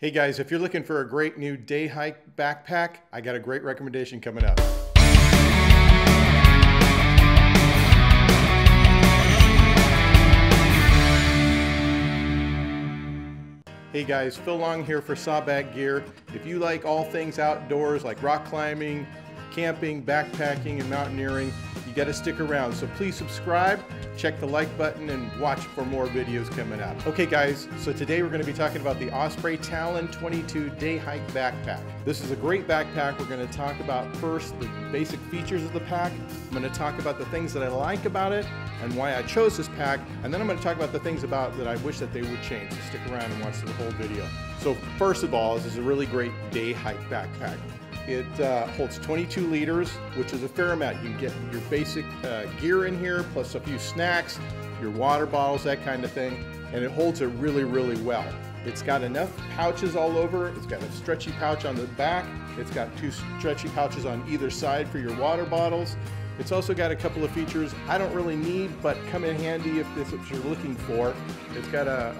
Hey guys, if you're looking for a great new day hike backpack, I got a great recommendation coming up. Hey guys, Phil Long here for Sawback Gear. If you like all things outdoors like rock climbing, camping, backpacking, and mountaineering, you got to stick around. So please subscribe, check the like button, and watch for more videos coming up. Okay guys, so today we're going to be talking about the Osprey Talon 22 Day Hike Backpack. This is a great backpack. We're going to talk about first the basic features of the pack. I'm going to talk about the things that I like about it and why I chose this pack, and then I'm going to talk about the things about that I wish that they would change. So stick around and watch the whole video. So first of all, this is a really great day hike backpack. It holds 22 liters, which is a fair amount. You can get your basic gear in here, plus a few snacks, your water bottles, that kind of thing, and it holds it really, really well. It's got enough pouches all over. It's got a stretchy pouch on the back. It's got two stretchy pouches on either side for your water bottles. It's also got a couple of features I don't really need, but come in handy if this is what you're looking for. It's got a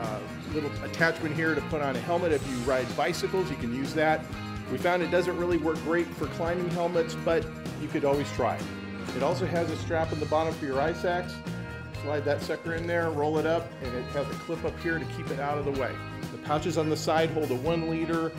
little attachment here to put on a helmet. If you ride bicycles, you can use that. We found it doesn't really work great for climbing helmets, but you could always try it. It also has a strap in the bottom for your ice axe. Slide that sucker in there, roll it up, and it has a clip up here to keep it out of the way. The pouches on the side hold a 1 liter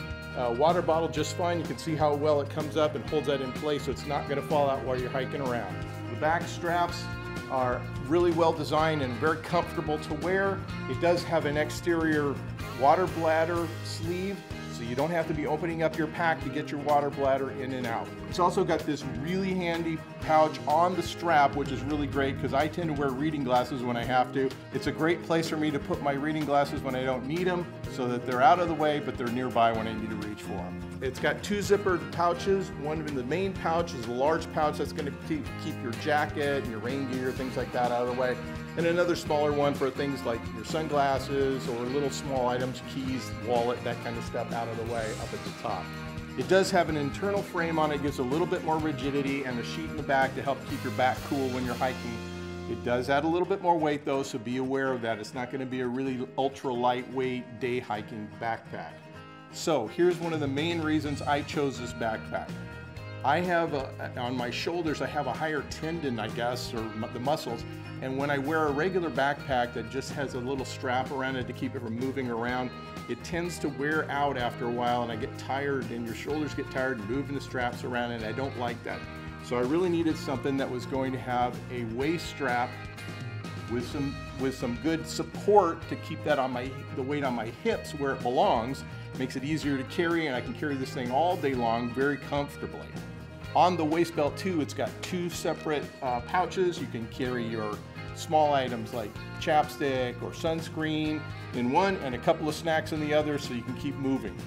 water bottle just fine. You can see how well it comes up and holds that in place, so it's not gonna fall out while you're hiking around. The back straps are really well designed and very comfortable to wear. It does have an exterior water bladder sleeve, so you don't have to be opening up your pack to get your water bladder in and out. It's also got this really handy pouch on the strap, which is really great because I tend to wear reading glasses when I have to. It's a great place for me to put my reading glasses when I don't need them so that they're out of the way, but they're nearby when I need to reach for them. It's got two zippered pouches. One in the main pouch is a large pouch that's going to keep your jacket and your rain gear, things like that, out of the way. And another smaller one for things like your sunglasses or little small items, keys, wallet, that kind of stuff out of the way up at the top. It does have an internal frame on it, gives a little bit more rigidity, and a sheet in the back to help keep your back cool when you're hiking. It does add a little bit more weight though, so be aware of that. It's not going to be a really ultra lightweight day hiking backpack. So here's one of the main reasons I chose this backpack. I have, on my shoulders, I have a higher tendon, I guess, or the muscles, and when I wear a regular backpack that just has a little strap around it to keep it from moving around, it tends to wear out after a while, and I get tired, and your shoulders get tired moving the straps around, and I don't like that. So I really needed something that was going to have a waist strap with some good support to keep that on the weight on my hips where it belongs. Makes it easier to carry, and I can carry this thing all day long very comfortably. On the waist belt too, it's got two separate pouches. You can carry your small items like chapstick or sunscreen in one and a couple of snacks in the other, so you can keep moving.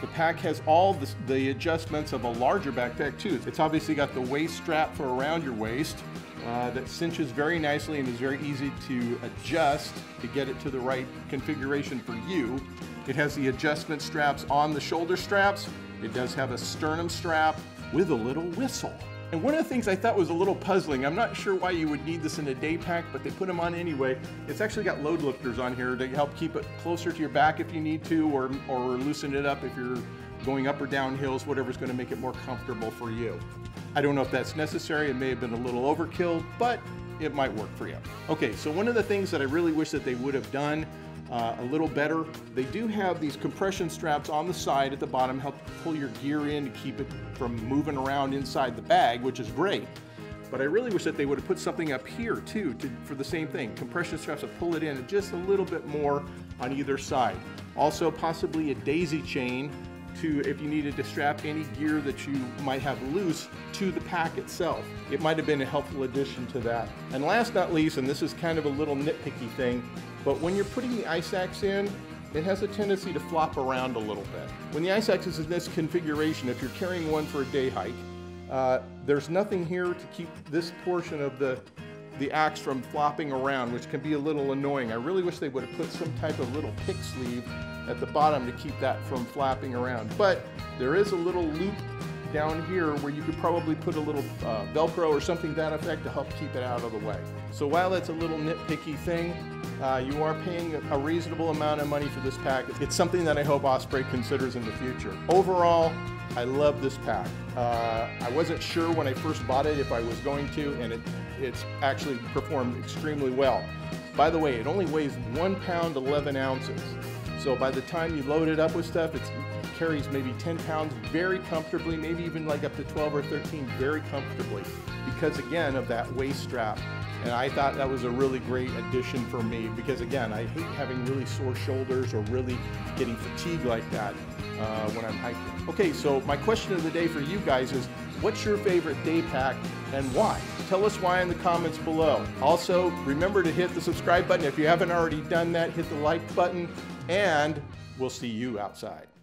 The pack has all the adjustments of a larger backpack too. It's obviously got the waist strap for around your waist that cinches very nicely and is very easy to adjust to get it to the right configuration for you. It has the adjustment straps on the shoulder straps. It does have a sternum strap with a little whistle. And one of the things I thought was a little puzzling, I'm not sure why you would need this in a day pack, but they put them on anyway. It's actually got load lifters on here to help keep it closer to your back if you need to, or loosen it up if you're going up or down hills, whatever's going to make it more comfortable for you. I don't know if that's necessary. It may have been a little overkill, but it might work for you. Okay, so one of the things that I really wish that they would have done a little better, they do have these compression straps on the side at the bottom, help pull your gear in to keep it from moving around inside the bag, which is great. But I really wish that they would have put something up here too for the same thing. Compression straps that pull it in just a little bit more on either side. Also possibly a daisy chain to, if you needed to strap any gear that you might have loose to the pack itself. It might have been a helpful addition to that. And last but not least, and this is kind of a little nitpicky thing, but when you're putting the ice axe in, it has a tendency to flop around a little bit. When the ice axe is in this configuration, if you're carrying one for a day hike, there's nothing here to keep this portion of the axe from flopping around, which can be a little annoying. I really wish they would have put some type of little pick sleeve at the bottom to keep that from flapping around. But there is a little loop down here where you could probably put a little Velcro or something to that effect to help keep it out of the way. So while that's a little nitpicky thing, You are paying a reasonable amount of money for this pack. It's something that I hope Osprey considers in the future. Overall, I love this pack. I wasn't sure when I first bought it if I was going to, and it's actually performed extremely well. By the way, it only weighs 1 pound 11 ounces. So by the time you load it up with stuff, it carries maybe 10 pounds very comfortably, maybe even like up to 12 or 13 very comfortably, because again of that waist strap. And I thought that was a really great addition for me, because again, I hate having really sore shoulders or really getting fatigued like that when I'm hiking. Okay, so my question of the day for you guys is, what's your favorite day pack and why? Tell us why in the comments below. Also, remember to hit the subscribe button if you haven't already done that, hit the like button, and we'll see you outside.